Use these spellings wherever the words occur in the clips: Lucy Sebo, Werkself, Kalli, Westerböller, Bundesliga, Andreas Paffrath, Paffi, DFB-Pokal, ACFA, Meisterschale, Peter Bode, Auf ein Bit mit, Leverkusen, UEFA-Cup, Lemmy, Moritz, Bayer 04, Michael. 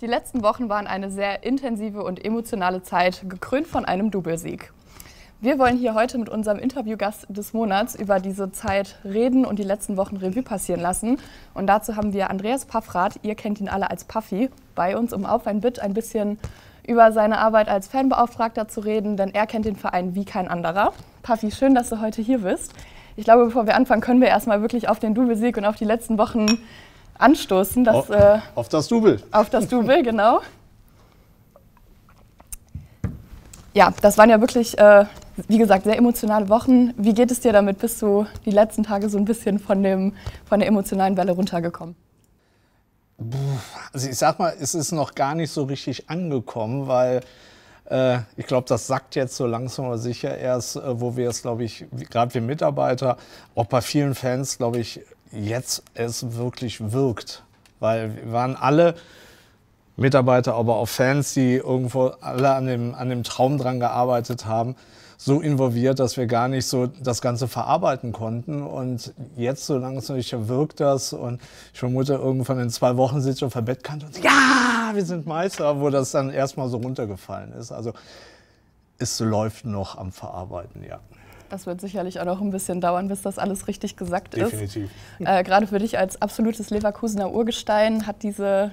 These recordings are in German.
Die letzten Wochen waren eine sehr intensive und emotionale Zeit, gekrönt von einem Doublesieg. Wir wollen hier heute mit unserem Interviewgast des Monats über diese Zeit reden und die letzten Wochen Revue passieren lassen. Und dazu haben wir Andreas Paffrath, ihr kennt ihn alle als Paffi, bei uns, um auf ein Bit ein bisschen über seine Arbeit als Fanbeauftragter zu reden, denn er kennt den Verein wie kein anderer. Paffi, schön, dass du heute hier bist. Ich glaube, bevor wir anfangen, können wir erstmal wirklich auf den Doublesieg und auf die letzten Wochen anstoßen. Dass, auf das Double. Auf das Double, genau. Ja, das waren ja wirklich, wie gesagt, sehr emotionale Wochen. Wie geht es dir damit? Bist du die letzten Tage so ein bisschen von der emotionalen Welle runtergekommen? Also ich sag mal, es ist noch gar nicht so richtig angekommen, weil ich glaube, das sackt jetzt so langsam aber sicher erst, wo wir es, glaube ich, gerade wir Mitarbeiter, auch bei vielen Fans, glaube ich, jetzt es wirklich wirkt. Weil wir waren alle Mitarbeiter, aber auch Fans, die irgendwo alle an dem Traum dran gearbeitet haben, so involviert, dass wir gar nicht so das Ganze verarbeiten konnten. Und jetzt, solange es noch nicht wirkt, das und ich vermute, irgendwann in 2 Wochen sitzt auf der Bettkante und sagt, ja, wir sind Meister, wo das dann erstmal so runtergefallen ist. Also es läuft noch am Verarbeiten, ja. Das wird sicherlich auch noch ein bisschen dauern, bis das alles richtig gesackt ist. Definitiv. Gerade für dich als absolutes Leverkusener Urgestein hat diese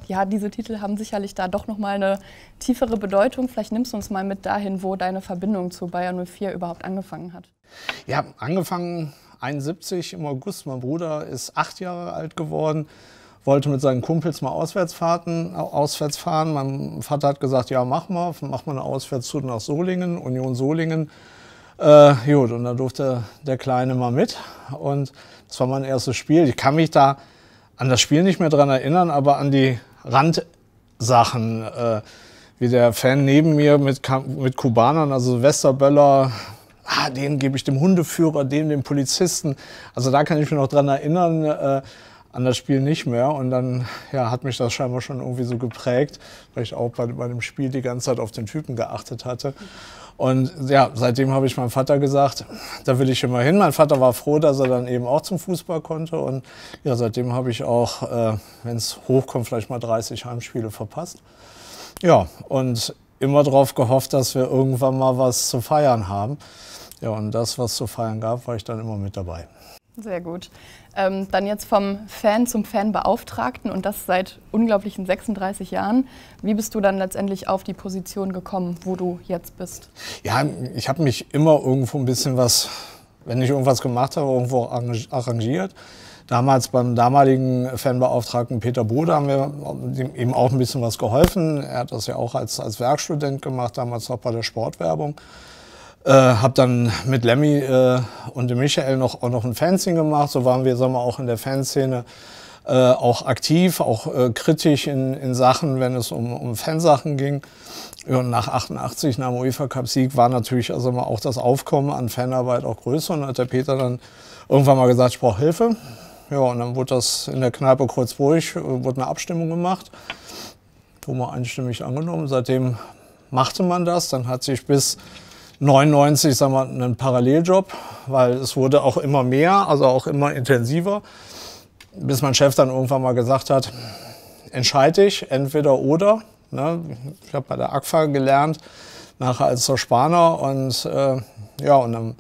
Titel haben sicherlich da doch nochmal eine tiefere Bedeutung. Vielleicht nimmst du uns mal mit dahin, wo deine Verbindung zu Bayer 04 überhaupt angefangen hat. Ja, angefangen 1971 im August. Mein Bruder ist 8 Jahre alt geworden, wollte mit seinen Kumpels mal auswärts fahren. Mein Vater hat gesagt, ja mach mal eine Auswärtstour nach Solingen, Union Solingen. Gut, und da durfte der Kleine mal mit und das war mein erstes Spiel. Ich kann mich da an das Spiel nicht mehr dran erinnern, aber an die Randsachen, wie der Fan neben mir mit Kubanern, also Westerböller, den gebe ich dem Hundeführer, dem Polizisten. Also da kann ich mich noch dran erinnern, an das Spiel nicht mehr. Und dann ja, hat mich das scheinbar schon irgendwie so geprägt, weil ich auch bei dem Spiel die ganze Zeit auf den Typen geachtet hatte. Und ja, seitdem habe ich meinem Vater gesagt, da will ich immer hin. Mein Vater war froh, dass er dann eben auch zum Fußball konnte. Und ja, seitdem habe ich auch, wenn es hochkommt, vielleicht mal 30 Heimspiele verpasst. Ja, und immer darauf gehofft, dass wir irgendwann mal was zu feiern haben. Ja, und das, was zu feiern gab, war ich dann immer mit dabei. Sehr gut. Dann jetzt vom Fan zum Fanbeauftragten und das seit unglaublichen 36 Jahren. Wie bist du dann letztendlich auf die Position gekommen, wo du jetzt bist? Ja, ich habe mich immer irgendwo ein bisschen was, wenn ich irgendwas gemacht habe, irgendwo arrangiert. Damals beim damaligen Fanbeauftragten Peter Bode haben wir eben auch ein bisschen was geholfen. Er hat das ja auch als Werkstudent gemacht, damals noch bei der Sportwerbung. Habe dann mit Lemmy und dem Michael auch noch ein Fanzine gemacht. So waren wir, sagen wir auch in der Fanszene auch aktiv, auch kritisch in Sachen, wenn es um Fansachen ging. Und nach 88, nach dem UEFA-Cup-Sieg, war natürlich also auch das Aufkommen an Fanarbeit auch größer. Und hat der Peter dann irgendwann mal gesagt, ich brauche Hilfe. Ja, und dann wurde das in der Kneipe kurz ruhig, wurde eine Abstimmung gemacht. Wurde mal einstimmig angenommen. Seitdem machte man das. Dann hat sich bis 1999, sagen wir, einen Paralleljob, weil es wurde auch immer mehr, also auch immer intensiver, bis mein Chef dann irgendwann mal gesagt hat, entscheide ich, entweder oder. Ne? Ich habe bei der ACFA gelernt, nachher als Verspaner und ja, und dann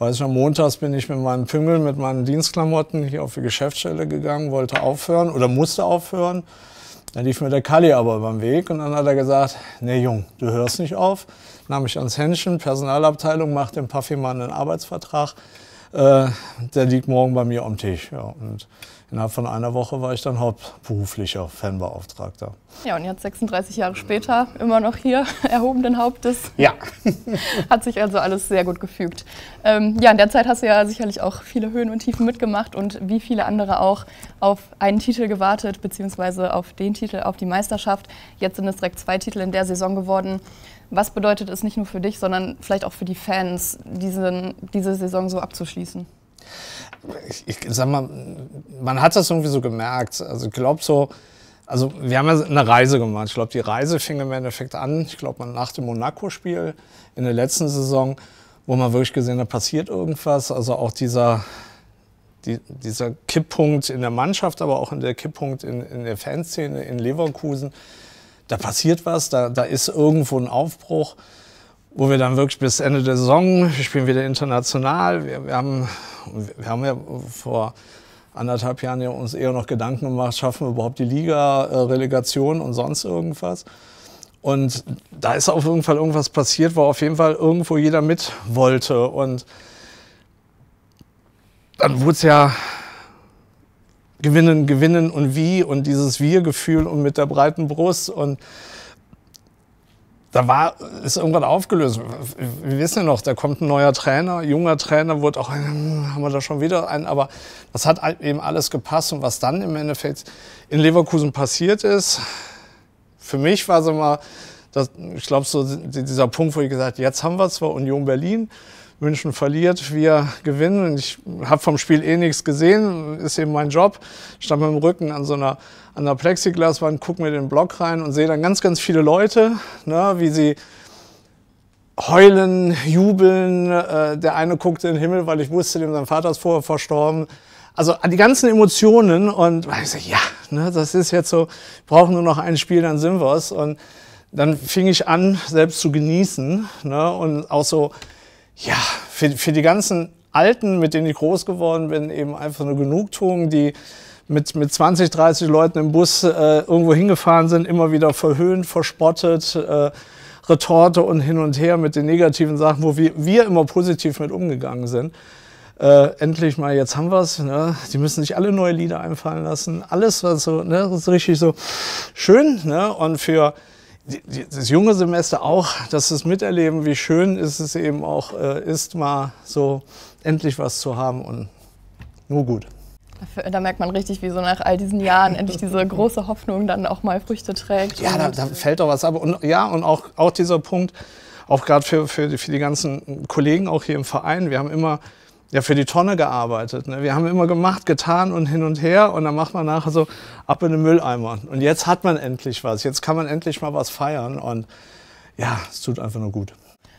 weiß ich noch, montags bin ich mit meinem Püngel, mit meinen Dienstklamotten hier auf die Geschäftsstelle gegangen, wollte aufhören oder musste aufhören. Dann lief mir der Kalli aber über den Weg und dann hat er gesagt, nee Jung, du hörst nicht auf. Nahm mich ans Händchen, Personalabteilung, macht dem Paffimann einen Arbeitsvertrag. Der liegt morgen bei mir am Tisch. Ja, und innerhalb von einer Woche war ich dann hauptberuflicher Fanbeauftragter. Ja, und jetzt 36 Jahre später immer noch hier, erhobenen Hauptes. Ja. Hat sich also alles sehr gut gefügt. Ja, in der Zeit hast du ja sicherlich auch viele Höhen und Tiefen mitgemacht und wie viele andere auch auf einen Titel gewartet, beziehungsweise auf den Titel, auf die Meisterschaft. Jetzt sind es direkt 2 Titel in der Saison geworden. Was bedeutet es nicht nur für dich, sondern vielleicht auch für die Fans, diese Saison so abzuschließen? Ich sag mal, man hat das irgendwie so gemerkt. Also ich glaube so, also wir haben ja eine Reise gemacht. Ich glaube, die Reise fing im Endeffekt an. Ich glaube, nach dem Monaco-Spiel in der letzten Saison, wo man wirklich gesehen hat, passiert irgendwas. Also auch dieser Kipppunkt in der Mannschaft, aber auch in der Kipppunkt in der Fanszene in Leverkusen. da passiert was, da ist irgendwo ein Aufbruch, wo wir dann wirklich bis Ende der Saison, wir spielen wieder international, wir haben ja vor anderthalb Jahren ja uns eher noch Gedanken gemacht, schaffen wir überhaupt die Liga, Relegation und sonst irgendwas. Und da ist auf jeden Fall irgendwas passiert, wo auf jeden Fall irgendwo jeder mit wollte. Und dann wurde es ja gewinnen, gewinnen und wie und dieses Wir-Gefühl und mit der breiten Brust. Und da ist irgendwann aufgelöst. Wir wissen ja noch, da kommt ein neuer Trainer, junger Trainer, wurde auch, haben wir da schon wieder einen, aber das hat eben alles gepasst. Und was dann im Endeffekt in Leverkusen passiert ist, für mich war es immer, ich glaube, so dieser Punkt, wo ich gesagt habe, jetzt haben wir zwar Union Berlin, München verliert, wir gewinnen. Und ich habe vom Spiel eh nichts gesehen, ist eben mein Job. Ich stand mit dem Rücken an einer Plexiglaswand, gucke mir den Block rein und sehe dann ganz, ganz viele Leute, ne, wie sie heulen, jubeln. Der eine guckte in den Himmel, weil ich wusste, sein Vater ist vorher verstorben. Also die ganzen Emotionen und ich so, ja, ne, das ist jetzt so, wir brauchen nur noch ein Spiel, dann sind wir es. Und dann fing ich an, selbst zu genießen, ne, und auch so, ja, für die ganzen Alten, mit denen ich groß geworden bin, eben einfach eine Genugtuung, die mit 20, 30 Leuten im Bus irgendwo hingefahren sind, immer wieder verhöhnt, verspottet, Retorte und hin und her mit den negativen Sachen, wo wir immer positiv mit umgegangen sind. Endlich mal, jetzt haben wir es, ne? Die müssen sich alle neue Lieder einfallen lassen, alles was so, ne? Das ist richtig so schön, ne? Und für das junge Semester auch, dass es miterleben, wie schön ist es eben auch ist, mal so endlich was zu haben und nur gut. Da merkt man richtig, wie so nach all diesen Jahren endlich diese große Hoffnung dann auch mal Früchte trägt. Ja, da fällt doch was ab. Und ja, und auch dieser Punkt, auch gerade für die ganzen Kollegen auch hier im Verein, wir haben immer ja für die Tonne gearbeitet, ne? Wir haben immer gemacht, getan und hin und her und dann macht man nachher so ab in den Mülleimer. Und jetzt hat man endlich was, jetzt kann man endlich mal was feiern und ja, es tut einfach nur gut.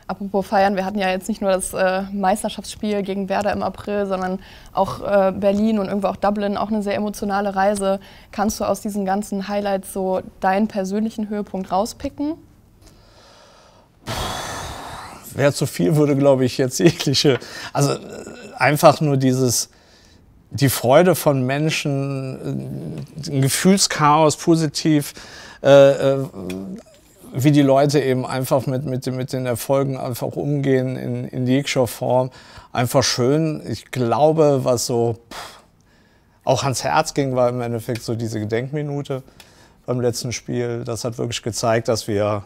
Apropos feiern, wir hatten ja jetzt nicht nur das Meisterschaftsspiel gegen Werder im April, sondern auch Berlin und irgendwo auch Dublin, auch eine sehr emotionale Reise. Kannst du aus diesen ganzen Highlights so deinen persönlichen Höhepunkt rauspicken? Wäre zu viel, würde, glaube ich, jetzt jegliche. Also einfach nur die Freude von Menschen, ein Gefühlschaos, positiv, wie die Leute eben einfach mit den Erfolgen einfach umgehen in jeglicher Form. Einfach schön. Ich glaube, was so auch ans Herz ging, war im Endeffekt so diese Gedenkminute beim letzten Spiel. Das hat wirklich gezeigt, dass wir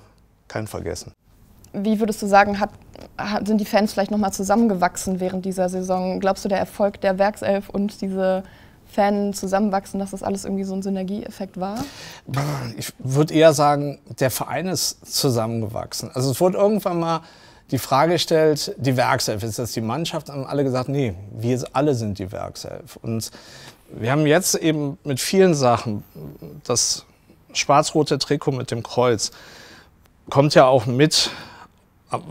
keinen vergessen. Wie würdest du sagen, sind die Fans vielleicht nochmal zusammengewachsen während dieser Saison? Glaubst du, der Erfolg der Werkself und diese Fans zusammenwachsen, dass das alles irgendwie so ein Synergieeffekt war? Ich würde eher sagen, der Verein ist zusammengewachsen. Also es wurde irgendwann mal die Frage gestellt, die Werkself, ist das die Mannschaft? Haben alle gesagt, nee, wir alle sind die Werkself. Und wir haben jetzt eben mit vielen Sachen, das schwarz-rote Trikot mit dem Kreuz, kommt ja auch mit.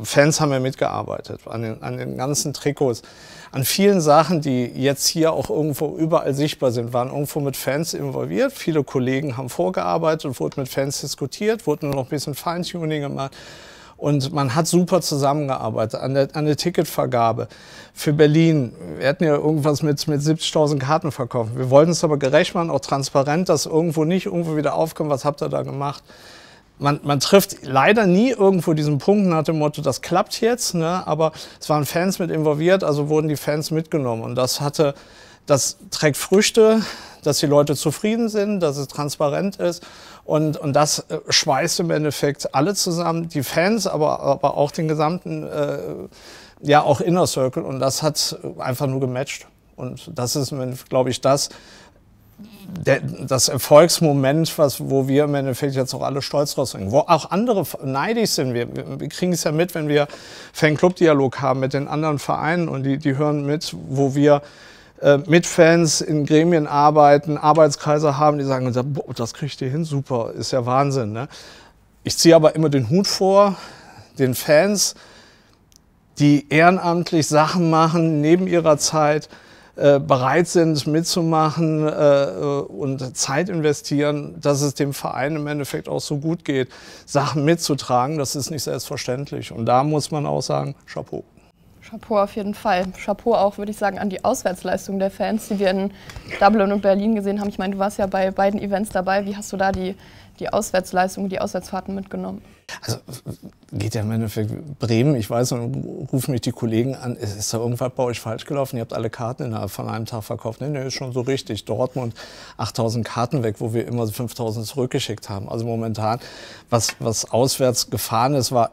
Fans haben ja mitgearbeitet an den ganzen Trikots, an vielen Sachen, die jetzt hier auch irgendwo überall sichtbar sind, waren irgendwo mit Fans involviert. Viele Kollegen haben vorgearbeitet, wurden mit Fans diskutiert, wurden noch ein bisschen Feintuning gemacht und man hat super zusammengearbeitet an der Ticketvergabe für Berlin. Wir hatten ja irgendwas mit 70.000 Karten verkauft. Wir wollten es aber gerecht machen, auch transparent, dass irgendwo nicht irgendwo wieder aufkommt, was habt ihr da gemacht? Man trifft leider nie irgendwo diesen Punkt nach dem Motto, das klappt jetzt, ne? Aber es waren Fans mit involviert, also wurden die Fans mitgenommen. Und das trägt Früchte, dass die Leute zufrieden sind, dass es transparent ist. Und das schweißt im Endeffekt alle zusammen, die Fans, aber auch den gesamten, ja auch Inner Circle. Und das hat einfach nur gematcht. Und das ist, glaube ich, das Erfolgsmoment, wo wir im Endeffekt jetzt auch alle stolz drauf sind, wo auch andere neidisch sind. Wir kriegen es ja mit, wenn wir Fanclub-Dialog haben mit den anderen Vereinen und die hören mit, wo wir mit Fans in Gremien arbeiten, Arbeitskreise haben, die sagen, boah, das kriegt ihr hin, super, ist ja Wahnsinn. Ne? Ich ziehe aber immer den Hut vor, den Fans, die ehrenamtlich Sachen machen neben ihrer Zeit, bereit sind mitzumachen und Zeit investieren, dass es dem Verein im Endeffekt auch so gut geht, Sachen mitzutragen, das ist nicht selbstverständlich. Und da muss man auch sagen, Chapeau. Chapeau auf jeden Fall. Chapeau auch, würde ich sagen, an die Auswärtsleistung der Fans, die wir in Dublin und Berlin gesehen haben. Ich meine, du warst ja bei beiden Events dabei. Wie hast du da die Auswärtsleistung, die Auswärtsfahrten mitgenommen? Also geht ja im Endeffekt Bremen, ich weiß, und rufen mich die Kollegen an, ist da irgendwas bei euch falsch gelaufen? Ihr habt alle Karten innerhalb von einem Tag verkauft. Nee, nee, ist schon so richtig. Dortmund 8000 Karten weg, wo wir immer 5000 zurückgeschickt haben. Also momentan, was auswärts gefahren ist, war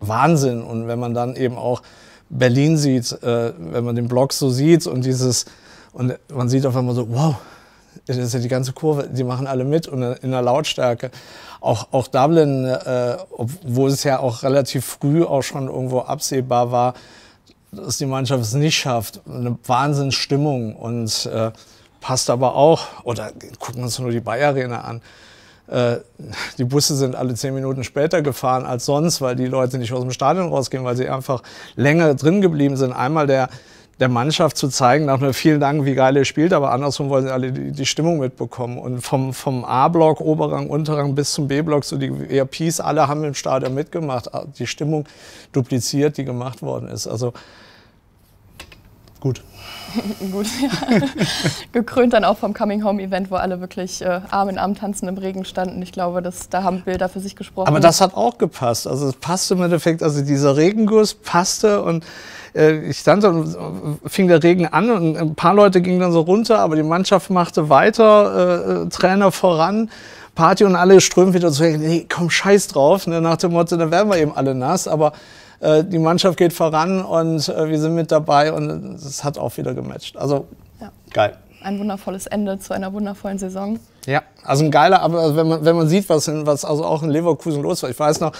Wahnsinn. Und wenn man dann eben auch Berlin sieht, wenn man den Block so sieht und man sieht auf einmal so, wow, das ist ja die ganze Kurve, die machen alle mit und in der Lautstärke. Auch Dublin, wo es ja auch relativ früh auch schon irgendwo absehbar war, dass die Mannschaft es nicht schafft. Eine Wahnsinnsstimmung und passt aber auch, oder gucken wir uns nur die Bayer Arena an. Die Busse sind alle 10 Minuten später gefahren als sonst, weil die Leute nicht aus dem Stadion rausgehen, weil sie einfach länger drin geblieben sind. Einmal der Mannschaft zu zeigen, nach einem vielen Dank, wie geil ihr spielt, aber andersrum wollen sie alle die Stimmung mitbekommen. Und vom A-Block, Oberrang, Unterrang bis zum B-Block, so die VIPs, alle haben im Stadion mitgemacht, die Stimmung dupliziert, die gemacht worden ist. Also gut. Gut, ja. Gekrönt dann auch vom Coming-Home-Event, wo alle wirklich Arm in Arm tanzen im Regen standen. Ich glaube, da haben Bilder für sich gesprochen. Aber das hat auch gepasst. Also es passte im Endeffekt, also dieser Regenguss passte und ich stand dann, fing der Regen an und ein paar Leute gingen dann so runter, aber die Mannschaft machte weiter, Trainer voran, Party und alle strömen wieder so, nee, komm, scheiß drauf, ne, nach dem Motto, dann werden wir eben alle nass, aber die Mannschaft geht voran und wir sind mit dabei und es hat auch wieder gematcht. Also ja, geil. Ein wundervolles Ende zu einer wundervollen Saison. Ja, also ein geiler, aber wenn man sieht, was also auch in Leverkusen los war. Ich weiß noch,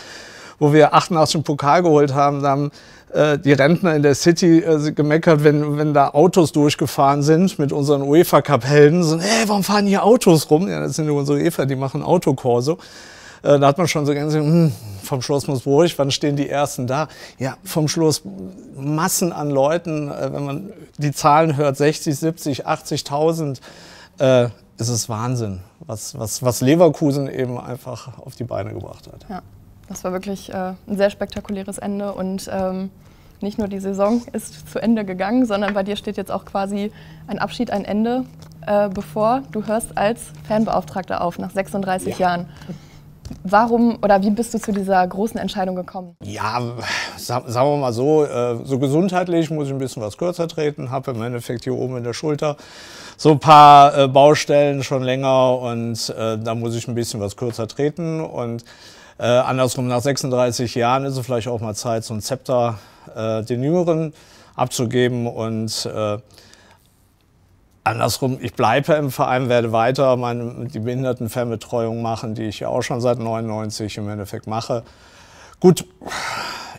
wo wir 88 Pokal geholt haben, da haben die Rentner in der City gemeckert, wenn da Autos durchgefahren sind mit unseren UEFA-Cup-Helden. So, hey, warum fahren hier Autos rum? Ja, das sind unsere UEFA, die machen Autokorso. Da hat man schon so ganz, vom Schloss muss ruhig, wann stehen die Ersten da? Ja, vom Schloss Massen an Leuten, wenn man die Zahlen hört, 60, 70, 80.000, ist es Wahnsinn, was Leverkusen eben einfach auf die Beine gebracht hat. Ja, das war wirklich ein sehr spektakuläres Ende und nicht nur die Saison ist zu Ende gegangen, sondern bei dir steht jetzt auch quasi ein Abschied, ein Ende, bevor du hörst als Fanbeauftragter auf, nach 36 Jahren. Warum oder wie bist du zu dieser großen Entscheidung gekommen? Ja, sagen wir mal so gesundheitlich muss ich ein bisschen was kürzer treten, habe im Endeffekt hier oben in der Schulter so ein paar Baustellen schon länger und da muss ich ein bisschen was kürzer treten und andersrum nach 36 Jahren ist es vielleicht auch mal Zeit, so ein Zepter den Jüngeren abzugeben und andersrum, ich bleibe im Verein, werde weiter die Behindertenfernbetreuung machen, die ich ja auch schon seit 99 im Endeffekt mache. Gut,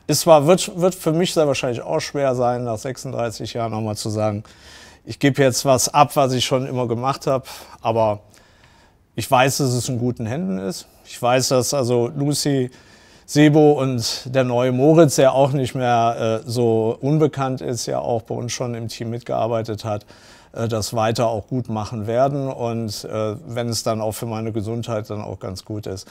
es wird für mich sehr wahrscheinlich auch schwer sein, nach 36 Jahren nochmal zu sagen, ich gebe jetzt was ab, was ich schon immer gemacht habe, aber ich weiß, dass es in guten Händen ist. Ich weiß, dass also Lucy Sebo und der neue Moritz, der auch nicht mehr so unbekannt ist, ja auch bei uns schon im Team mitgearbeitet hat, das weiter auch gut machen werden und wenn es dann auch für meine Gesundheit dann auch ganz gut ist,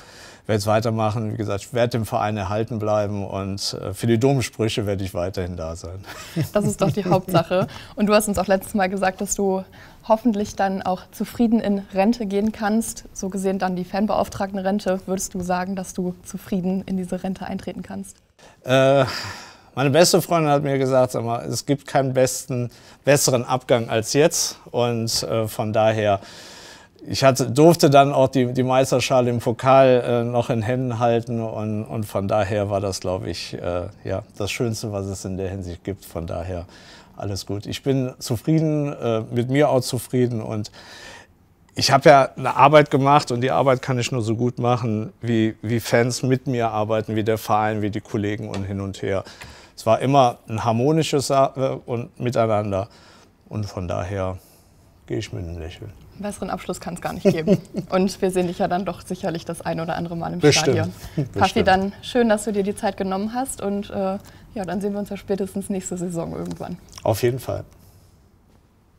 werde ich weitermachen. Wie gesagt, ich werde dem Verein erhalten bleiben und für die dummen Sprüche werde ich weiterhin da sein. Das ist doch die Hauptsache. Und du hast uns auch letztes Mal gesagt, dass du hoffentlich dann auch zufrieden in Rente gehen kannst. So gesehen dann die Fanbeauftragten-Rente. Würdest du sagen, dass du zufrieden in diese Rente eintreten kannst? Meine beste Freundin hat mir gesagt, sag mal, es gibt keinen besseren Abgang als jetzt und von daher, ich durfte dann auch die Meisterschale im Pokal noch in Händen halten und von daher war das, glaube ich, ja, das Schönste, was es in der Hinsicht gibt, von daher alles gut. Ich bin zufrieden, mit mir auch zufrieden und ich habe ja eine Arbeit gemacht und die Arbeit kann ich nur so gut machen, wie Fans mit mir arbeiten, wie der Verein, wie die Kollegen und hin und her. Es war immer ein harmonisches Miteinander und von daher gehe ich mit einem Lächeln. Einen besseren Abschluss kann es gar nicht geben. Und wir sehen dich ja dann doch sicherlich das ein oder andere Mal im Stadion. Paffi, dann schön, dass du dir die Zeit genommen hast und ja, dann sehen wir uns ja spätestens nächste Saison irgendwann. Auf jeden Fall.